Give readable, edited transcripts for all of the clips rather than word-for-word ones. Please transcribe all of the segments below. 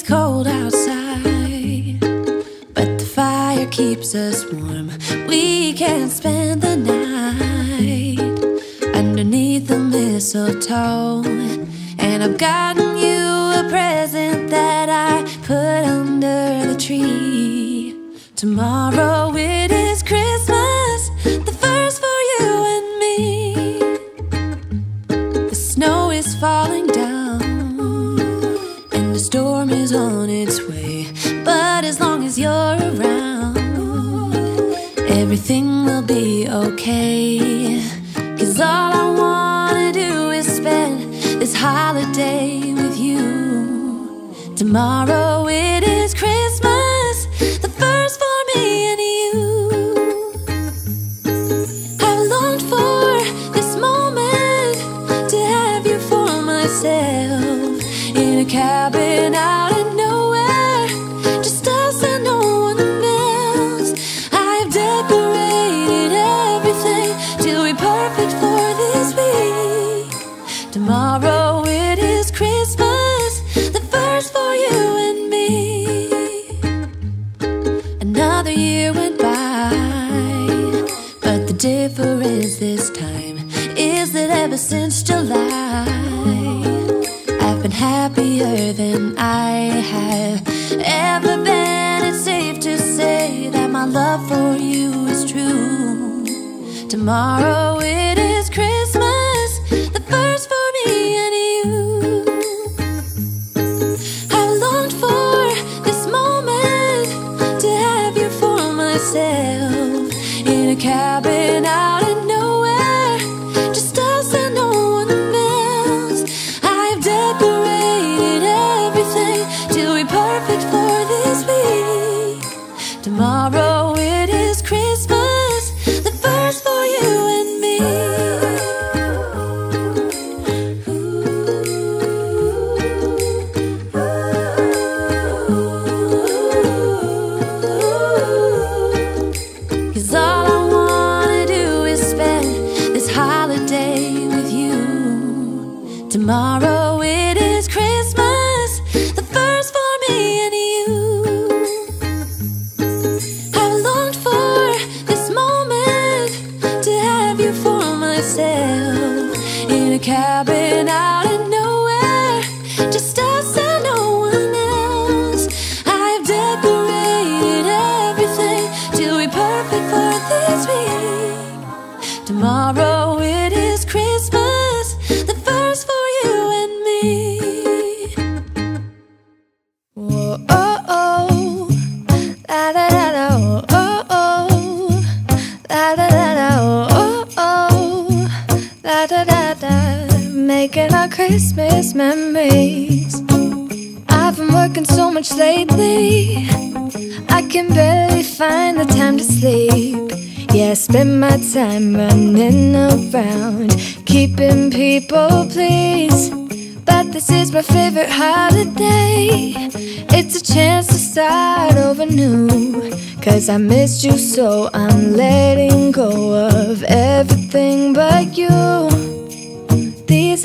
It's cold outside, but the fire keeps us warm. We can spend the night underneath the mistletoe. And I've gotten you a present that I put under the tree. Tomorrow it is Christmas, the first for you and me. The snow is falling down and the storm is on its way, but as long as you're around, everything will be okay. 'Cause all I wanna do is spend this holiday with you. Tomorrow it is Christmas, the first for me and you. I've longed for this moment to have you for myself, in a cabin out of nowhere, just us and no one else. I've decorated everything till we're perfect for this week. Tomorrow difference this time is that ever since July, I've been happier than I have ever been. It's safe to say that my love for you is true. Tomorrow it is Christmas, the first for me and you. I've longed for this moment to have you for myself, in a cabin out of nowhere, just us and no one else. I've decorated everything till we're perfect for this week. Tomorrow it is Christmas, the first for you and me. Tomorrow it is Christmas, the first for me and you. I've longed for this moment to have you for myself, in a cabin out of nowhere, just us and no one else. I've decorated everything till we're perfect for this week. Tomorrow it is Christmas, the first for making our Christmas memories. I've been working so much lately, I can barely find the time to sleep. Yeah, I spend my time running around, keeping people pleased. But this is my favorite holiday, it's a chance to start over new. 'Cause I missed you, so I'm letting go of everything but you. These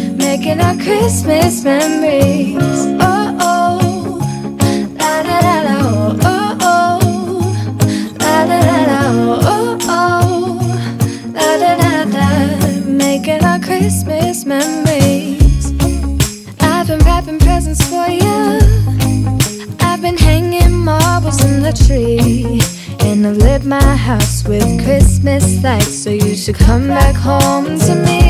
Making our Christmas memories. Oh, oh, la da da da, oh, oh, oh, la da da da, oh, oh, la da da da. Making our Christmas memories. I've been wrapping presents for you, I've been hanging marbles in the tree, and I lit my house with Christmas lights, so you should come back home to me.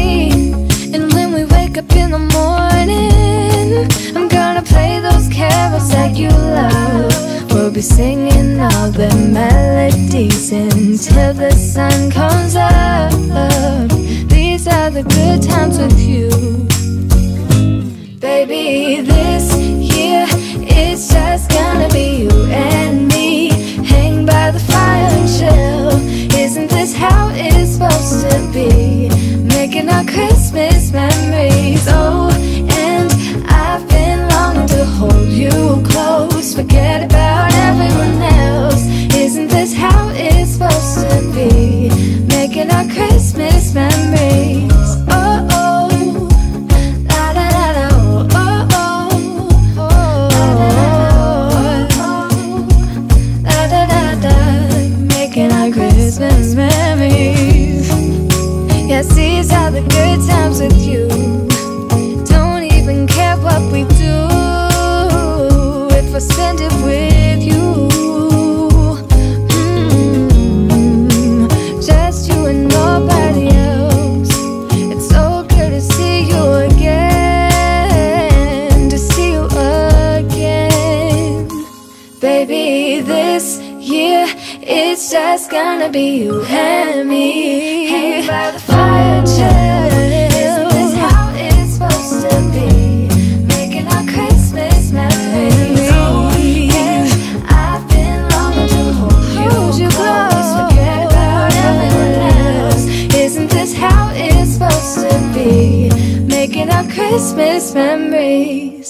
And when we wake up in the morning, I'm gonna play those carols that you love. We'll be singing all the melodies until the sun comes up. These are the good times with you. Baby, this year it's just gonna be you and me. say this year it's just gonna be you and me, hanging by the fire chair. Isn't this how it's supposed to be? Making our Christmas memories. Oh yes, I've been longing to hold you close, forget about everyone else. Isn't this how it's supposed to be? Making our Christmas memories.